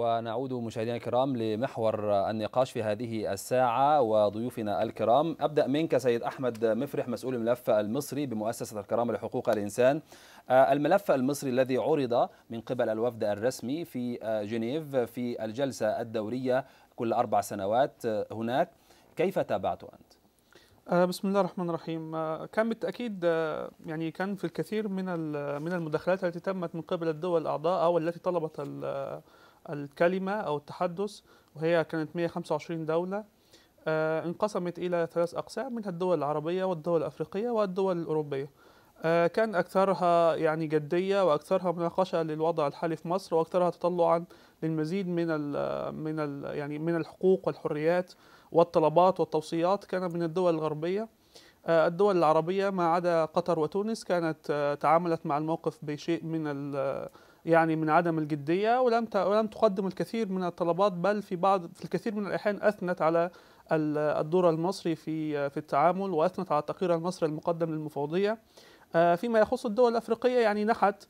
ونعود مشاهدينا الكرام لمحور النقاش في هذه الساعة وضيوفنا الكرام. أبدأ منك سيد أحمد مفرح، مسؤول الملف المصري بمؤسسة الكرامة لحقوق الإنسان. الملف المصري الذي عرض من قبل الوفد الرسمي في جنيف في الجلسة الدورية كل 4 سنوات هناك، كيف تابعته أنت؟ بسم الله الرحمن الرحيم. كان بالتأكيد يعني كان في الكثير من المداخلات التي تمت من قبل الدول الأعضاء أو التي طلبت الكلمة أو التحدث، وهي كانت 125 دولة انقسمت إلى 3 أقسام، منها الدول العربية والدول الأفريقية والدول الأوروبية. كان أكثرها يعني جدية وأكثرها مناقشة للوضع الحالي في مصر، وأكثرها تطلعا للمزيد من الحقوق والحريات والطلبات والتوصيات كان من الدول الغربية. الدول العربية ما عدا قطر وتونس كانت تعاملت مع الموقف بشيء من عدم الجدية، ولم تقدم الكثير من الطلبات، بل في الكثير من الأحيان أثنت على الدور المصري في التعامل، وأثنت على التقرير المصري المقدم للمفوضية. فيما يخص الدول الأفريقية يعني نحت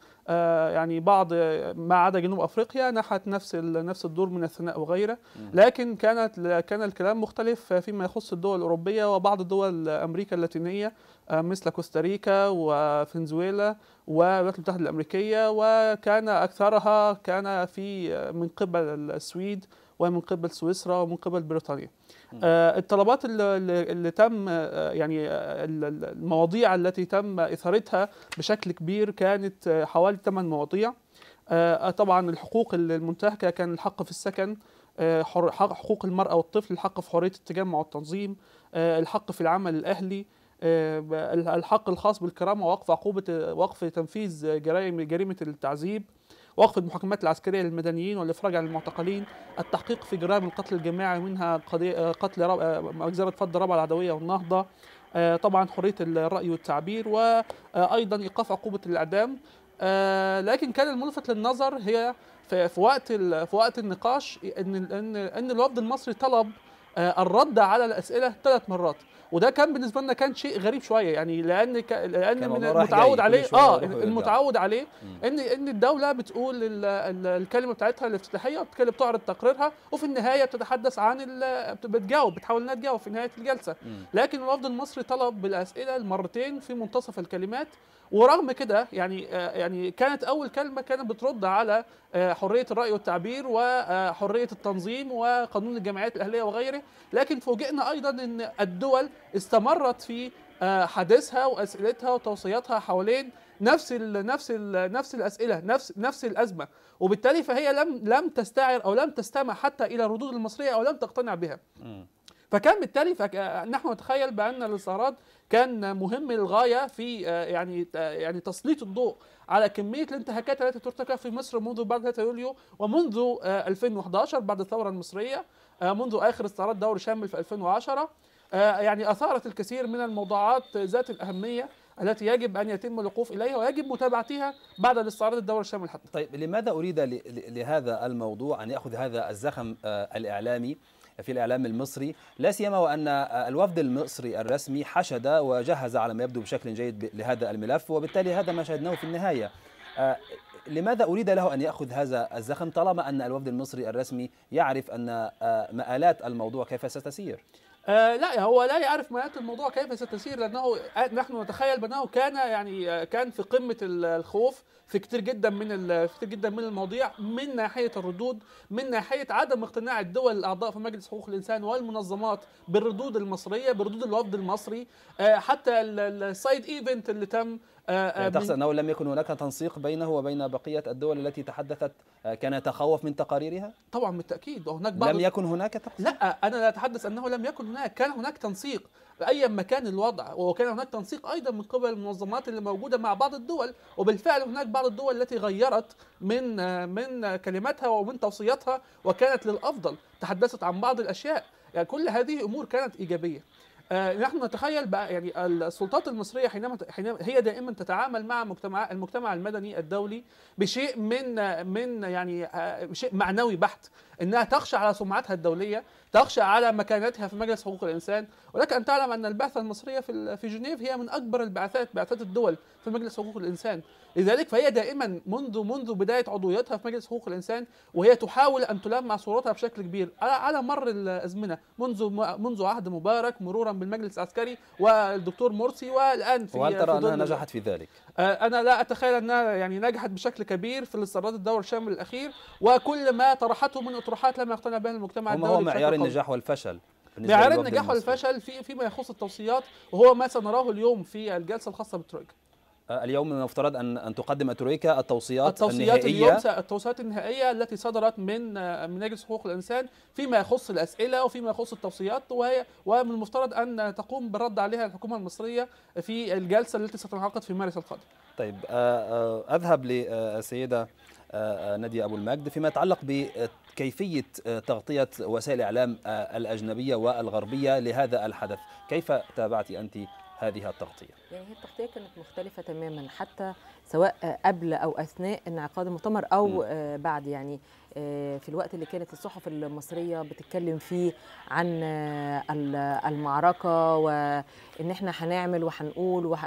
بعض ما عدا جنوب أفريقيا نحت نفس الدور من الثناء وغيره، لكن كان الكلام مختلف فيما يخص الدول الأوروبية وبعض دول أمريكا اللاتينية مثل كوستاريكا وفنزويلا والولايات المتحدة الأمريكية، وكان أكثرها كان من قبل السويد ومن قبل سويسرا ومن قبل بريطانيا. الطلبات اللي تم يعني المواضيع التي تم إثارتها بشكل كبير كانت حوالي 8 مواضيع. طبعا الحقوق المنتهكة، كان الحق في السكن، حقوق المرأة والطفل، الحق في حرية التجمع والتنظيم، الحق في العمل الأهلي، الحق الخاص بالكرامة، ووقف عقوبة وقف تنفيذ جريمة التعذيب، وقف المحاكمات العسكرية للمدنيين والإفراج عن المعتقلين، التحقيق في جرائم القتل الجماعي منها قتل مجزرة رابعة العدوية والنهضة، طبعا حرية الرأي والتعبير، وأيضا إيقاف عقوبة الإعدام. لكن كان الملفت للنظر هي في وقت النقاش أن الوفد المصري طلب الرد على الأسئلة 3 مرات، وده كان بالنسبه لنا كان شيء غريب شويه، يعني لان من المتعود عليه المتعود عليه ان الدوله بتقول الكلمه بتاعتها الافتتاحيه وبتتكلم بتعرض تقريرها، وفي النهايه بتتحدث عن بتحاول انها تجاوب في نهايه الجلسه. لكن الوفد المصري طلب بالاسئله المرتين في منتصف الكلمات، ورغم كده يعني كانت اول كلمه كانت بترد على حريه الراي والتعبير وحريه التنظيم وقانون الجمعيات الاهليه وغيره، لكن فوجئنا ايضا ان الدول استمرت في حديثها واسئلتها وتوصياتها حوالين نفس الاسئله، نفس الازمه، وبالتالي فهي لم تستعر او لم تستمع حتى الى الردود المصريه او لم تقتنع بها. فكان بالتالي نحن نتخيل بان الاستعراض كان مهم للغايه في يعني تسليط الضوء على كميه الانتهاكات التي ترتكب في مصر منذ بعد 3 يوليو ومنذ 2011 بعد الثوره المصريه، منذ اخر استعراض دوري شامل في 2010. يعني أثارت الكثير من الموضوعات ذات الأهمية التي يجب أن يتم الوقوف إليها ويجب متابعتها بعد الاستعراض الدوري الشامل حتى. طيب، لماذا أريد لهذا الموضوع أن يأخذ هذا الزخم الإعلامي في الإعلام المصري، لا سيما وأن الوفد المصري الرسمي حشد وجهز على ما يبدو بشكل جيد لهذا الملف، وبالتالي هذا ما شاهدناه في النهاية. لماذا أريد له أن يأخذ هذا الزخم طالما أن الوفد المصري الرسمي يعرف أن مآلات الموضوع كيف ستسير؟ لا، هو لا يعرف مآلات الموضوع كيف ستسير، لأنه نحن نتخيل بأنه كان في قمة الخوف في كتير جدا من المواضيع، من ناحية الردود، من ناحية عدم اقتناع الدول الأعضاء في مجلس حقوق الإنسان والمنظمات بالردود المصرية، بردود الوفد المصري. حتى السايد ايفنت اللي تم، يعني تقصد أنه لم يكن هناك تنسيق بينه وبين بقية الدول التي تحدثت كان يتخوف من تقاريرها؟ طبعا بالتأكيد، وهناك بعض لم يكن هناك تنسيق. لا، أنا لا أتحدث أنه لم يكن هناك، كان هناك تنسيق أي مكان الوضع، وكان هناك تنسيق أيضا من قبل المنظمات اللي موجودة مع بعض الدول، وبالفعل هناك بعض الدول التي غيرت من كلماتها ومن توصياتها وكانت للأفضل، تحدثت عن بعض الأشياء، يعني كل هذه أمور كانت إيجابية. نحن نتخيل بقى يعني السلطات المصرية حينما هي دائما تتعامل مع المجتمع المدني الدولي بشيء من يعني شيء معنوي بحت، انها تخشى على سمعتها الدولية، تخشى على مكانتها في مجلس حقوق الإنسان، ولك ان تعلم ان البعثه المصريه في جنيف هي من اكبر البعثات، بعثات الدول في مجلس حقوق الانسان، لذلك فهي دائما منذ بدايه عضويتها في مجلس حقوق الانسان وهي تحاول ان تلمع صورتها بشكل كبير على مر الازمنه، منذ عهد مبارك مرورا بالمجلس العسكري والدكتور مرسي والان في وهل ترى انها نجحت في ذلك؟ انا لا اتخيل انها يعني نجحت بشكل كبير في الاسترداد الدور الشامل الاخير، وكل ما طرحته من اطروحات لم يقتنع بها المجتمع الدولي. هو معيار النجاح والفشل، معيار النجاح والفشل فيما يخص التوصيات، وهو ما سنراه اليوم في الجلسه الخاصه بالترويكا. اليوم من المفترض ان تقدم ترويكا التوصيات النهائيه، التوصيات النهائيه التي صدرت من مجلس حقوق الانسان فيما يخص الاسئله وفيما يخص التوصيات، ومن المفترض ان تقوم بالرد عليها الحكومه المصريه في الجلسه التي ستنعقد في مارس القادم. طيب اذهب للسيده نادية أبو المجد فيما يتعلق بكيفية تغطية وسائل الإعلام الأجنبية والغربية لهذا الحدث، كيف تابعت أنت هذه التغطية؟ يعني هي التغطية كانت مختلفة تماما، حتى سواء قبل أو أثناء انعقاد المؤتمر أو بعد، يعني في الوقت اللي كانت الصحف المصرية بتتكلم فيه عن المعركة وإن احنا هنعمل وهنقول،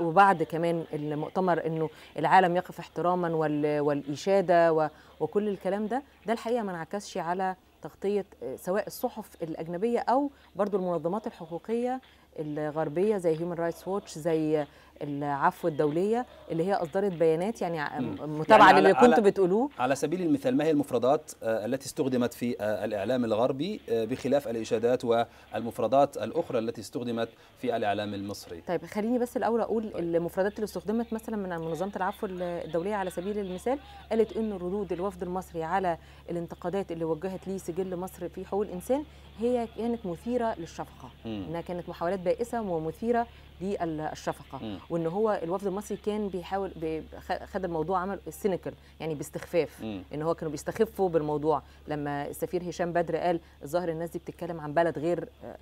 وبعد كمان المؤتمر إنه العالم يقف احتراما والإشادة وكل الكلام ده الحقيقة ما انعكسش على تغطية سواء الصحف الأجنبية أو برضو المنظمات الحقوقية الغربية زي هيومن رايتس ووتش، زي العفو الدولية اللي هي أصدرت بيانات يعني متابعة للي كنت بتقولوه. على سبيل المثال ما هي المفردات التي استخدمت في الإعلام الغربي بخلاف الإشادات والمفردات الأخرى التي استخدمت في الإعلام المصري؟ طيب خليني بس الأول أقول المفردات اللي استخدمت مثلا من منظمة العفو الدولية على سبيل المثال، قالت إن ردود الوفد المصري على الانتقادات اللي وجهت ليه سجل مصر في حقوق الإنسان هي كانت مثيرة للشفقة، إنها كانت محاولات بائسة ومثيرة للشفقة، وان هو الوفد المصري كان بيحاول خد الموضوع عمل سينيكال يعني باستخفاف، ان هو كانوا بيستخفوا بالموضوع لما السفير هشام بدر قال الظاهر الناس دي بتتكلم عن بلد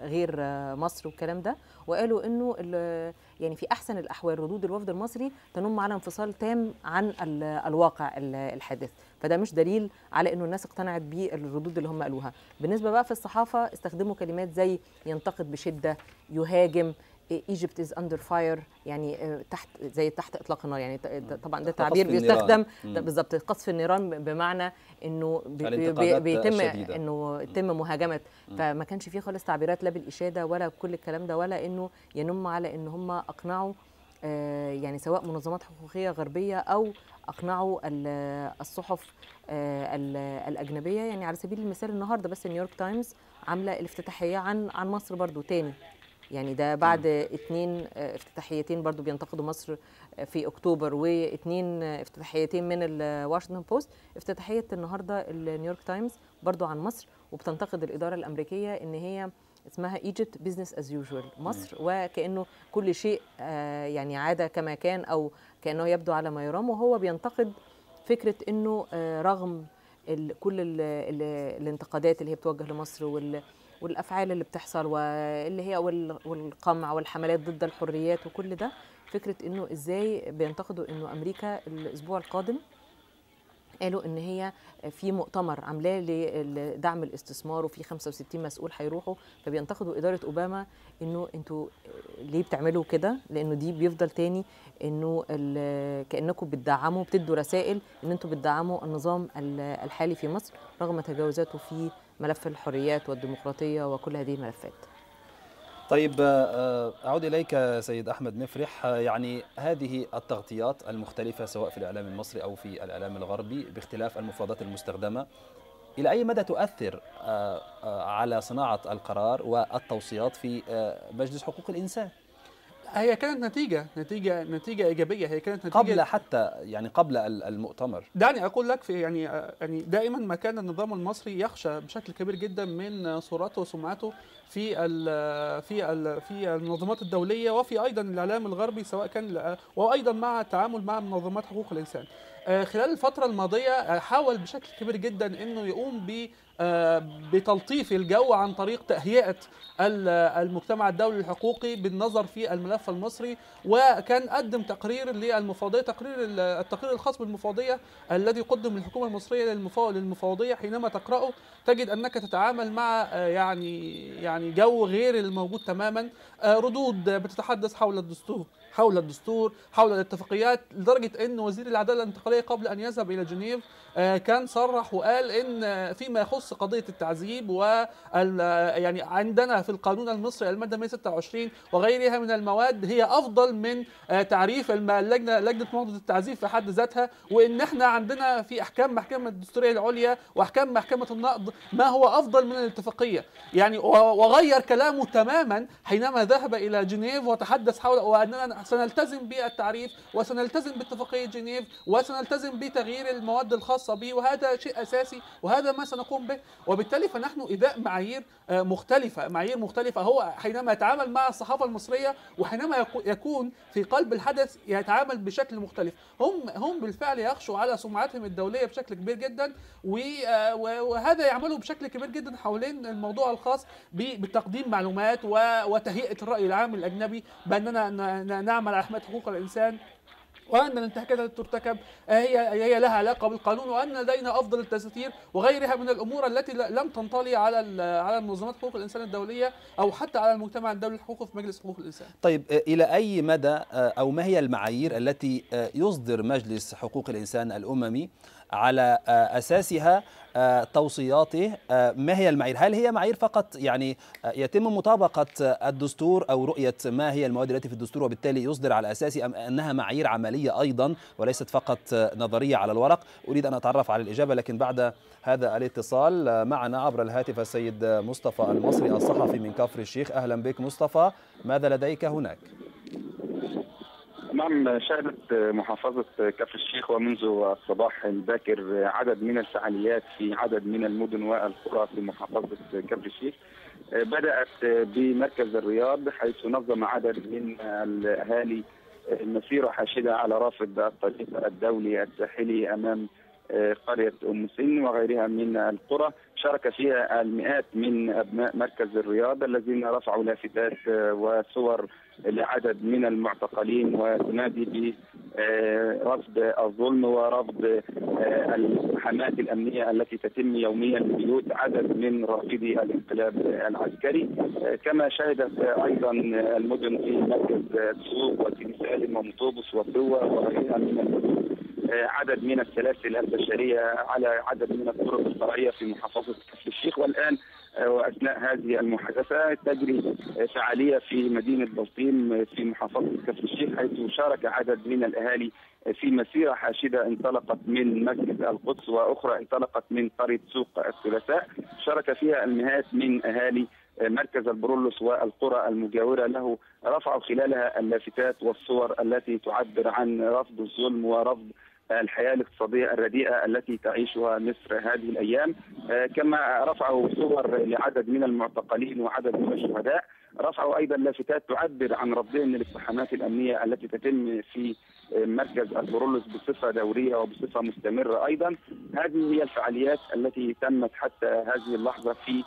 غير مصر والكلام ده، وقالوا انه يعني في احسن الاحوال ردود الوفد المصري تنم على انفصال تام عن الواقع الحادث، فده مش دليل على انه الناس اقتنعت بالردود اللي هم قالوها. بالنسبه بقى في الصحافه استخدموا كلمات زي ينتقد بشده، يهاجم، Egypt is under fire يعني تحت اطلاق النار، يعني طبعا ده تعبير بيستخدم بالظبط قصف النيران، بمعنى انه بيتم انه يتم مهاجمه، فما كانش فيه خالص تعبيرات لا بالاشاده ولا كل الكلام ده، ولا انه ينم على ان هم اقنعوا يعني سواء منظمات حقوقيه غربيه او اقنعوا الصحف الاجنبيه. يعني على سبيل المثال النهارده بس نيويورك تايمز عامله الافتتاحيه عن مصر برضو تاني، يعني ده بعد 2 افتتاحيتين برضو بينتقدوا مصر في اكتوبر، و2 افتتاحيتين من الواشنطن بوست، افتتاحيه النهارده النيويورك تايمز برضو عن مصر وبتنتقد الاداره الامريكيه ان هي اسمها ايجيبت بزنس از يوجوال، مصر وكانه كل شيء يعني عاده كما كان او كانه يبدو على ما يرام، وهو بينتقد فكره انه رغم كل الانتقادات اللي هي بتوجه لمصر والافعال اللي بتحصل واللي هي والقمع والحملات ضد الحريات وكل ده، فكره انه ازاي بينتقدوا انه امريكا الاسبوع القادم قالوا ان هي في مؤتمر عاملاه لدعم الاستثمار وفي 65 مسؤول هيروحوا، فبينتقدوا اداره اوباما انه انتوا ليه بتعملوا كده، لانه دي بيفضل تاني انه كانكم بتدعموا بتدوا رسائل ان انتوا بتدعموا النظام الحالي في مصر رغم تجاوزاته في ملف الحريات والديمقراطية وكل هذه الملفات. طيب أعود إليك سيد أحمد مفرح، يعني هذه التغطيات المختلفة سواء في الإعلام المصري أو في الإعلام الغربي باختلاف المفردات المستخدمة إلى أي مدى تؤثر على صناعة القرار والتوصيات في مجلس حقوق الإنسان؟ هي كانت نتيجة إيجابية، هي كانت نتيجة قبل حتى يعني قبل المؤتمر. دعني أقول لك في يعني دائما ما كان النظام المصري يخشى بشكل كبير جدا من صورته وسمعته في المنظمات الدولية وفي أيضا الإعلام الغربي، سواء كان وأيضا مع التعامل مع منظمات حقوق الإنسان. خلال الفترة الماضية حاول بشكل كبير جدا انه يقوم بتلطيف الجو عن طريق تهيئة المجتمع الدولي الحقوقي بالنظر في الملف الملف المصري، وكان قدم تقرير للمفوضية، التقرير الخاص بالمفوضية الذي قدم الحكومة المصرية للمفوضية. حينما تقرأه تجد أنك تتعامل مع يعني جو غير الموجود تماما، ردود بتتحدث حول الدستور حول الاتفاقيات، لدرجة أن وزير العدالة الانتقالية قبل أن يذهب إلى جنيف كان صرح وقال أن فيما يخص قضية التعذيب يعني عندنا في القانون المصري المادة 126 وغيرها من المواد هي أفضل من تعريف لجنة محافظة التعذيب في حد ذاتها، وأن احنا عندنا في أحكام محكمة الدستورية العليا وأحكام محكمة النقض ما هو أفضل من الاتفاقية، يعني وغير كلامه تماما حينما ذهب إلى جنيف وتحدث حول وأننا سنلتزم بالتعريف وسنلتزم باتفاقية جنيف وسنلتزم بتغيير المواد الخاصة به، وهذا شيء أساسي وهذا ما سنقوم به. وبالتالي فنحن إداء معايير مختلفة، هو حينما يتعامل مع الصحافة المصرية وحينما يكون في قلب الحدث يتعامل بشكل مختلف. هم بالفعل يخشوا على سمعتهم الدولية بشكل كبير جدا، وهذا يعملوا بشكل كبير جدا حوالين الموضوع الخاص بتقديم معلومات وتهيئة الرأي العام الأجنبي بأننا نعمل على حماية حقوق الإنسان، وأن الانتهاكات التي ترتكب هي لها علاقة بالقانون، وأن لدينا أفضل التستير وغيرها من الأمور التي لم تنطلي على منظمات حقوق الإنسان الدولية أو حتى على المجتمع الدولي الحقوقي في مجلس حقوق الإنسان. طيب، إلى أي مدى أو ما هي المعايير التي يصدر مجلس حقوق الإنسان الأممي على أساسها توصياته؟ ما هي المعايير؟ هل هي معايير فقط يعني يتم مطابقة الدستور أو رؤية ما هي المواد التي في الدستور وبالتالي يصدر على أساسه، أم أنها معايير عملية أيضا وليست فقط نظرية على الورق؟ أريد أن أتعرف على الإجابة، لكن بعد هذا الاتصال معنا عبر الهاتف السيد مصطفى المصري الصحفي من كفر الشيخ. أهلا بك مصطفى، ماذا لديك هناك؟ نعم، شهدت محافظة كفر الشيخ ومنذ الصباح الباكر عدد من الفعاليات في عدد من المدن والقرى في محافظة كفر الشيخ. بدأت بمركز الرياض حيث نظم عدد من الأهالي مسيرة حاشدة على رافد الطريق الدولي الساحلي أمام قرية أم سن وغيرها من القرى، شارك فيها المئات من أبناء مركز الرياض الذين رفعوا لافتات وصور لعدد من المعتقلين وتنادي برفض الظلم ورفض الحماة الأمنية التي تتم يوميا لبيوت عدد من رافضي الانقلاب العسكري. كما شهدت أيضا المدن في مركز سوق وتمثال ومطوبس وسوة وغيرها من المدن عدد من السلاسل البشرية على عدد من الطرق الفرعية في محافظة كفر الشيخ. والآن وأثناء هذه المحادثة تجري فعالية في مدينة بلطيم في محافظة كفر الشيخ حيث شارك عدد من الأهالي في مسيرة حاشدة انطلقت من مسجد القدس وأخرى انطلقت من قرية سوق الثلاثاء، شارك فيها المئات من أهالي مركز البرولوس والقرى المجاورة له، رفعوا خلالها اللافتات والصور التي تعبر عن رفض الظلم ورفض الحياة الاقتصادية الرديئة التي تعيشها مصر هذه الأيام. كما رفعوا صور لعدد من المعتقلين وعدد من الشهداء، رفعوا أيضا لافتات تعبر عن رفضهم للاقتحامات الأمنية التي تتم في مركز البرولوس بصفة دورية وبصفة مستمرة. أيضا هذه هي الفعاليات التي تمت حتى هذه اللحظة في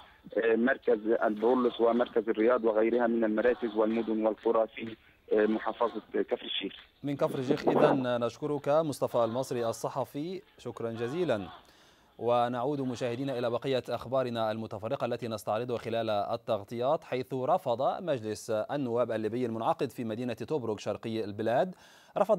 مركز البرولوس ومركز الرياض وغيرها من المراكز والمدن والقرى في محافظة كفر الشيخ. من كفر الشيخ إذا نشكرك مصطفى المصري الصحفي، شكرا جزيلا. ونعود مشاهدينا إلى بقية أخبارنا المتفرقة التي نستعرضها خلال التغطيات، حيث رفض مجلس النواب الليبي المنعقد في مدينة توبروك شرقي البلاد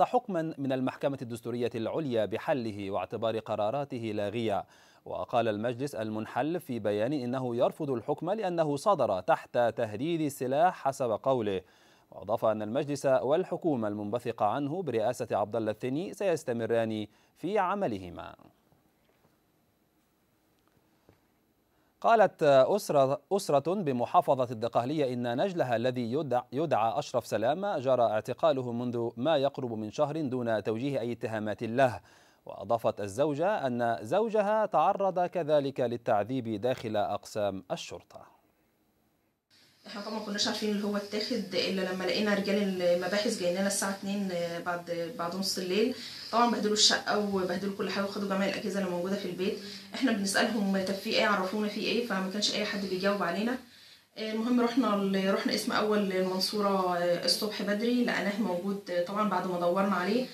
حكما من المحكمة الدستورية العليا بحله واعتبار قراراته لاغية. وقال المجلس المنحل في بيان إنه يرفض الحكم لأنه صدر تحت تهديد السلاح حسب قوله. وأضاف أن المجلس والحكومة المنبثقة عنه برئاسة عبدالله الثني سيستمران في عملهما. قالت أسرة بمحافظة الدقهلية إن نجلها الذي يدعى أشرف سلامة جرى اعتقاله منذ ما يقرب من شهر دون توجيه أي اتهامات له. وأضافت الزوجة أن زوجها تعرض كذلك للتعذيب داخل أقسام الشرطة. احنا طبعا ما كناش عارفين اللي هو اتاخد الا لما لقينا رجال المباحث جايين لنا الساعه 2 بعد نص الليل. طبعا بهدلوا الشقه وبهدلوا كل حاجه وخدوا جميع الاجهزه اللي موجوده في البيت. احنا بنسالهم طب في ايه، عرفونا في ايه، فما كانش اي حد بيجاوب علينا. المهم رحنا قسم اول المنصوره الصبح بدري، لقناه موجود طبعا بعد ما دورنا عليه،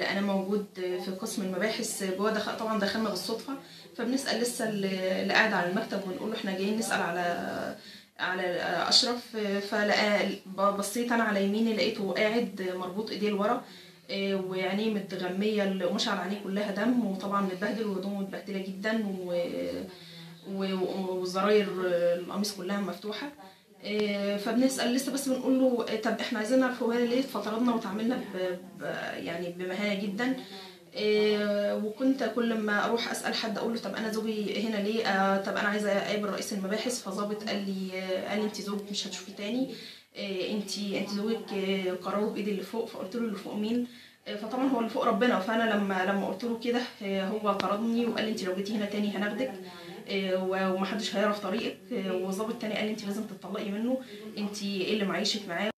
لقناه موجود في قسم المباحث جوه. طبعا دخلنا بالصدفه، فبنسال لسه اللي قاعد على المكتب ونقول له احنا جايين نسال على اشرف. فلقى بصيت انا على يميني لقيته قاعد مربوط ايديه لورا وعينيه متغميه ومشعل عينيه كلها دم، وطبعا متبهدل وهدومه متبهدله جدا والزراير القميص كلها مفتوحه. فبنسال لسه بس بنقول له طب احنا عايزين نعرف هو ليه، فطردنا وتعاملنا يعني بمهانه جدا. وكنت كل ما اروح اسال حد اقول له طب انا زوجي هنا ليه، طب انا عايزه اقابل رئيس المباحث. فظابط قال لي انت زوجك مش هتشوفيه تاني، انت زوجك قراره بايدي اللي فوق. فقلت له اللي فوق مين؟ فطبعا هو اللي فوق ربنا. فانا لما قلت له كده هو طردني وقال لي انت لو جيتي هنا تاني هناخدك ومحدش هيعرف طريقك. وظابط تاني قال لي انت لازم تتطلقي منه، انت ايه اللي معيشك معاه.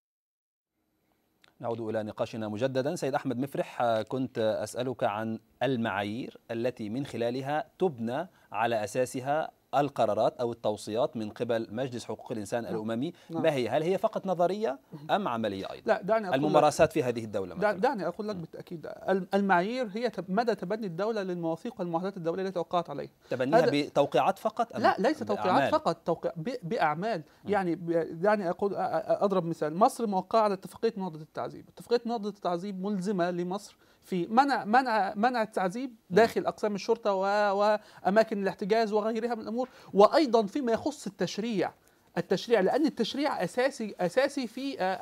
نعود إلى نقاشنا مجددا. سيد أحمد مفرح، كنت أسألك عن المعايير التي من خلالها تبنى على أساسها القرارات أو التوصيات من قبل مجلس حقوق الإنسان الأممي. ما هي؟ هل هي فقط نظرية أم عملية أيضا؟ لا، دعني أقول الممارسات في هذه الدولة مثلا. دعني أقول لك بالتأكيد المعايير هي مدى تبني الدولة للمواثيق والمعاهدات الدولية التي توقعت عليها. تبنيها بتوقيعات فقط أم لا؟ ليس توقيعات فقط، بأعمال. يعني دعني أقول أضرب مثال. مصر موقعة على اتفاقية مناهضة التعذيب. اتفاقية مناهضة التعذيب ملزمة لمصر في منع التعذيب داخل أقسام الشرطة وأماكن الاحتجاز وغيرها من الأمور، وأيضا فيما يخص التشريع، لأن التشريع أساسي في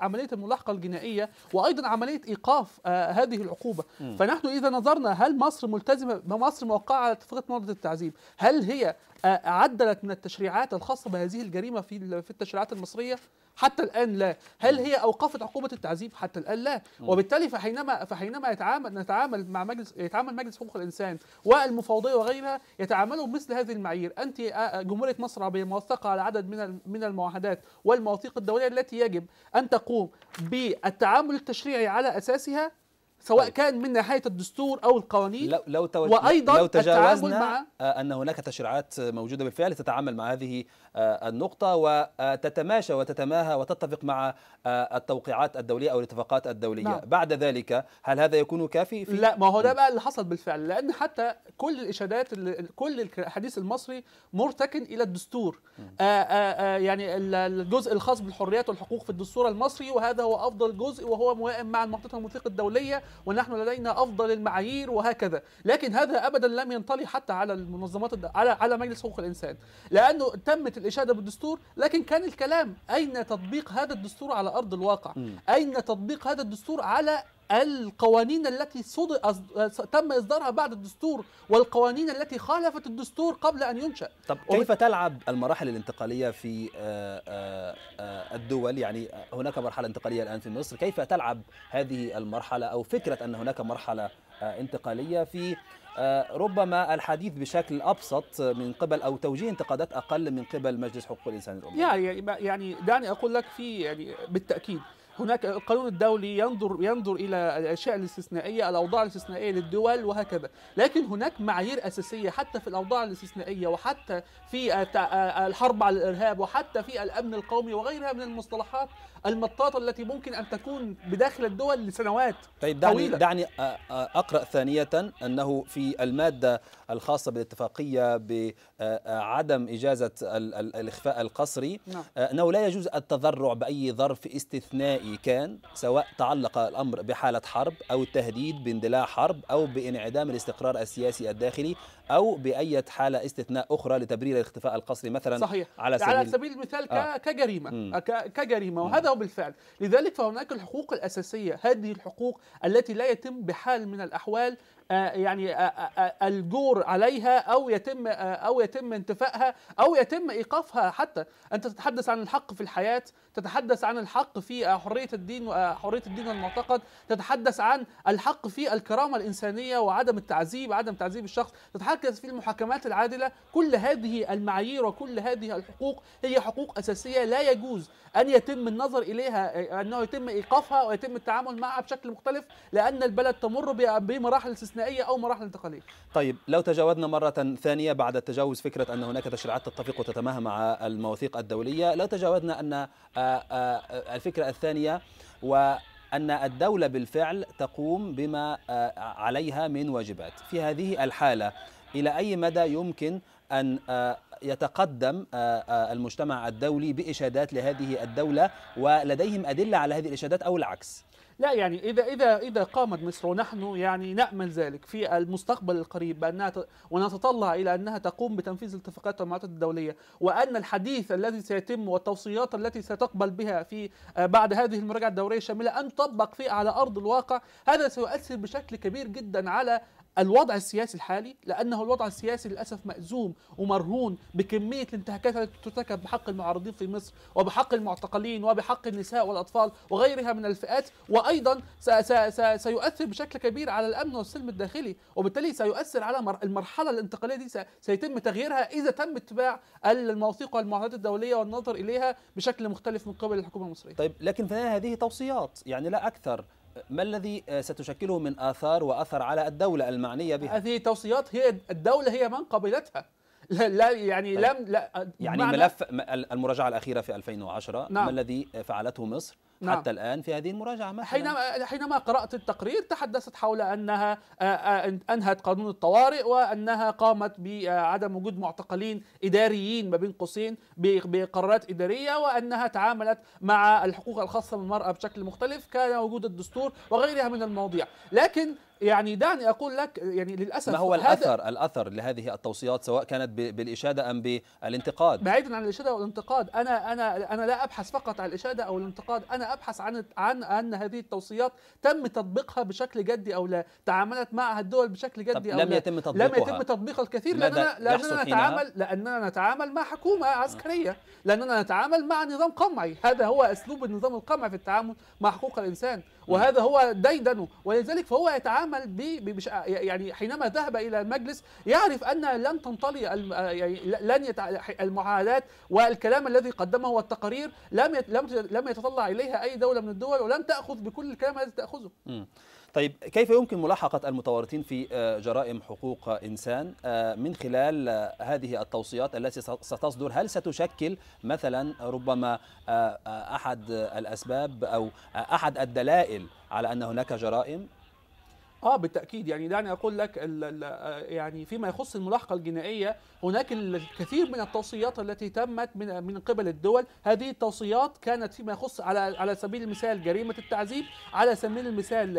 عملية الملاحقة الجنائية وأيضا عملية إيقاف هذه العقوبة. فنحن إذا نظرنا هل مصر ملتزمة، مصر موقعة على اتفاقية مناهضة التعذيب، هل هي عدلت من التشريعات الخاصة بهذه الجريمة في التشريعات المصرية؟ حتى الآن لا. هل هي أوقفت عقوبة التعذيب؟ حتى الآن لا. وبالتالي فحينما نتعامل مع مجلس حقوق الإنسان والمفوضية وغيرها يتعاملوا بمثل هذه المعايير. أنت جمهورية مصر العربية موثقة على عدد من المعاهدات والمواثيق الدولية التي يجب أن تقوم بالتعامل التشريعي على أساسها، سواء كان من ناحية الدستور أو القوانين. وأيضا لو تجاوزنا أن هناك تشريعات موجودة بالفعل تتعامل مع هذه النقطة وتتماشى وتتماهى وتتفق مع التوقيعات الدولية أو الاتفاقات الدولية. بعد ذلك هل هذا يكون كافي؟ لا، ما هو ده بقى اللي حصل بالفعل، لأن حتى كل الإشادات كل الحديث المصري مرتكن إلى الدستور. يعني الجزء الخاص بالحريات والحقوق في الدستور المصري، وهذا هو أفضل جزء وهو موائم مع المعطيات والمواثيق الدولية ونحن لدينا أفضل المعايير وهكذا. لكن هذا أبدا لم ينطلي حتى على المنظمات على مجلس حقوق الإنسان، لأنه تمت الإشادة بالدستور، لكن كان الكلام أين تطبيق هذا الدستور على أرض الواقع؟ أين تطبيق هذا الدستور على القوانين التي تم إصدارها بعد الدستور والقوانين التي خالفت الدستور قبل أن ينشأ؟ طب كيف تلعب المراحل الانتقالية في الدول؟ يعني هناك مرحلة انتقالية الآن في مصر، كيف تلعب هذه المرحلة أو فكرة أن هناك مرحلة انتقالية في ربما الحديث بشكل أبسط من قبل أو توجيه انتقادات أقل من قبل مجلس حقوق الإنسان الأممي؟ يعني دعني أقول لك يعني بالتأكيد هناك القانون الدولي ينظر الى الاشياء الاستثنائيه، الاوضاع الاستثنائيه للدول وهكذا، لكن هناك معايير اساسيه حتى في الاوضاع الاستثنائيه وحتى في الحرب على الارهاب وحتى في الامن القومي وغيرها من المصطلحات المطاطه التي ممكن ان تكون بداخل الدول لسنوات طويله. دعني اقرا ثانيه انه في الماده الخاصه بالاتفاقيه بعدم اجازه الاخفاء القسري، انه لا يجوز التذرع باي ظرف استثنائي كان، سواء تعلق الأمر بحالة حرب أو التهديد باندلاع حرب أو بانعدام الاستقرار السياسي الداخلي أو بأي حالة استثناء أخرى لتبرير الاختفاء القسري مثلا. صحيح. على سبيل المثال كجريمة. كجريمة، وهذا هو بالفعل. لذلك فهناك الحقوق الأساسية، هذه الحقوق التي لا يتم بحال من الأحوال الجور عليها أو يتم انتفائها أو يتم إيقافها. حتى أنت تتحدث عن الحق في الحياة، تتحدث عن الحق في حرية الدين والمعتقد، تتحدث عن الحق في الكرامة الإنسانية وعدم التعذيب، عدم تعذيب الشخص، تتحدث في المحاكمات العادلة. كل هذه المعايير وكل هذه الحقوق هي حقوق أساسية لا يجوز أن يتم النظر إليها، أنه يتم إيقافها ويتم التعامل معها بشكل مختلف، لأن البلد تمر بمراحل استثنائية استثنائيه او مراحل انتقاليه. طيب لو تجاوزنا مره ثانيه بعد تجاوز فكره ان هناك تشريعات تتفق وتتماهى مع المواثيق الدوليه، لو تجاوزنا ان الفكره الثانيه وان الدوله بالفعل تقوم بما عليها من واجبات، في هذه الحاله الى اي مدى يمكن ان يتقدم المجتمع الدولي بإشادات لهذه الدولة ولديهم أدلة على هذه الإشادات أو العكس؟ لا يعني إذا قامت مصر، ونحن يعني نأمل ذلك في المستقبل القريب، بأنها ونتطلع إلى أنها تقوم بتنفيذ اتفاقات والمعاهدات الدولية، وأن الحديث الذي سيتم والتوصيات التي ستقبل بها في بعد هذه المراجعة الدورية الشاملة أن تطبق فيه على أرض الواقع، هذا سيؤثر بشكل كبير جدا على الوضع السياسي الحالي، لأنه الوضع السياسي للأسف مأزوم ومرهون بكمية الانتهاكات التي ترتكب بحق المعارضين في مصر وبحق المعتقلين وبحق النساء والأطفال وغيرها من الفئات، وأيضا سيؤثر بشكل كبير على الأمن والسلم الداخلي، وبالتالي سيؤثر على المرحلة الانتقالية دي سيتم تغييرها إذا تم اتباع المواثيق والمعاهدات الدولية والنظر إليها بشكل مختلف من قبل الحكومة المصرية. طيب لكن في هذه توصيات يعني لا أكثر، ما الذي ستشكله من آثار وأثر على الدولة المعنية بها؟ هذه توصيات هي الدولة هي من قبلتها. لا يعني طيب. يعني ملف المراجعة الأخيرة في 2010، نعم. ما الذي فعلته مصر؟ نعم. حتى الآن في هذه المراجعة مثلا حينما قرأت التقرير تحدثت حول أنها أنهت قانون الطوارئ، وأنها قامت بعدم وجود معتقلين إداريين ما بين قوسين بقرارات إدارية، وأنها تعاملت مع الحقوق الخاصة بالمرأة بشكل مختلف، كان وجود الدستور وغيرها من المواضيع. لكن يعني دعني أقول لك يعني للأسف ما هو الأثر لهذه التوصيات سواء كانت بالإشادة أم بالانتقاد؟ بعيدا عن الإشادة والانتقاد، أنا لا أبحث فقط عن الإشادة أو الانتقاد، أنا أبحث عن أن هذه التوصيات تم تطبيقها بشكل جدي أو لا، تعاملت معها الدول بشكل جدي أو لا. لم يتم تطبيقها الكثير، لأننا نتعامل مع حكومة عسكرية، لأننا نتعامل مع نظام قمعي، هذا هو أسلوب النظام القمعي في التعامل مع حقوق الإنسان، وهذا هو ديدنه، ولذلك فهو يتعامل يعني حينما ذهب إلى المجلس يعرف أن لن تنطلي المعاهدات والكلام الذي قدمه والتقارير لم يتطلع إليها أي دولة من الدول، ولم تأخذ بكل الكلام الذي تأخذه. طيب كيف يمكن ملاحقة المتورطين في جرائم حقوق إنسان من خلال هذه التوصيات التي ستصدر؟ هل ستشكل مثلا ربما أحد الأسباب أو أحد الدلائل على أن هناك جرائم؟ بالتأكيد، يعني دعني أقول لك يعني فيما يخص الملاحقة الجنائية هناك الكثير من التوصيات التي تمت من قبل الدول. هذه التوصيات كانت فيما يخص على سبيل المثال جريمة التعذيب، على سبيل المثال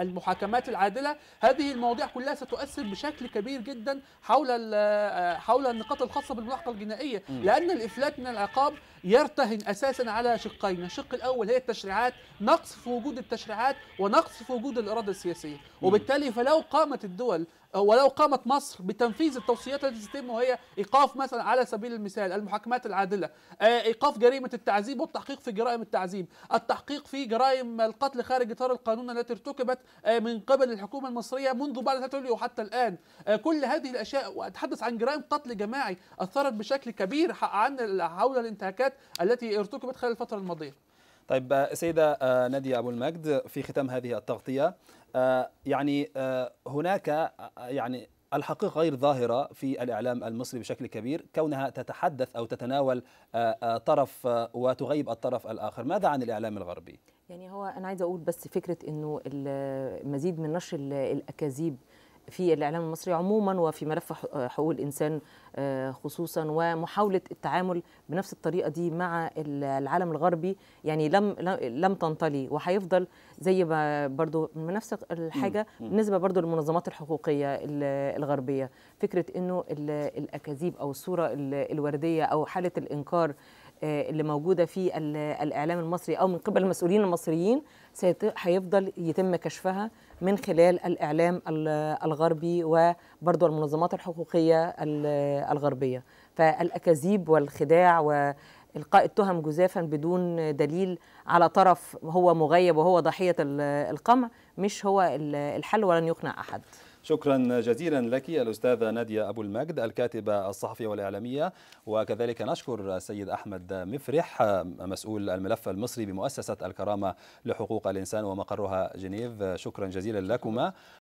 المحاكمات العادلة. هذه المواضيع كلها ستؤثر بشكل كبير جدا حول النقاط الخاصة بالملاحقة الجنائية، لأن الإفلات من العقاب يرتهن أساسا على شقين، الشق الأول هي التشريعات، نقص في وجود التشريعات ونقص في وجود الإرادة السياسية، وبالتالي فلو قامت الدول ولو قامت مصر بتنفيذ التوصيات التي تتم، وهي ايقاف مثلا على سبيل المثال المحاكمات العادله، ايقاف جريمه التعذيب والتحقيق في جرائم التعذيب، التحقيق في جرائم القتل خارج اطار القانون التي ارتكبت من قبل الحكومه المصريه منذ بعد 3 يوليو وحتى الان، كل هذه الاشياء، واتحدث عن جرائم قتل جماعي اثرت بشكل كبير حول الانتهاكات التي ارتكبت خلال الفتره الماضيه. طيب سيده ناديه ابو المجد، في ختام هذه التغطيه يعني هناك يعني الحقيقة غير ظاهرة في الإعلام المصري بشكل كبير، كونها تتحدث أو تتناول طرف وتغيب الطرف الآخر. ماذا عن الإعلام الغربي؟ يعني هو أنا عايزة أقول بس فكرة أنه المزيد من نشر الأكاذيب في الإعلام المصري عموما وفي ملف حقوق الإنسان خصوصا، ومحاولة التعامل بنفس الطريقة دي مع العالم الغربي يعني لم تنطلي، وهيفضل زي ما برضو نفس الحاجة بالنسبة برضو للمنظمات الحقوقية الغربية، فكرة انه الأكاذيب او الصورة الوردية او حالة الإنكار اللي موجودة في الإعلام المصري او من قبل المسؤولين المصريين هيفضل يتم كشفها من خلال الإعلام الغربي وبرضو المنظمات الحقوقية الغربية. فالأكاذيب والخداع وإلقاء التهم جزافا بدون دليل على طرف هو مغيب وهو ضحية القمع مش هو الحل ولن يقنع أحد. شكرا جزيلا لك الأستاذة نادية أبو المجد، الكاتبة الصحفية والإعلامية، وكذلك نشكر السيد أحمد مفرح مسؤول الملف المصري بمؤسسة الكرامة لحقوق الإنسان ومقرها جنيف. شكرا جزيلا لكما.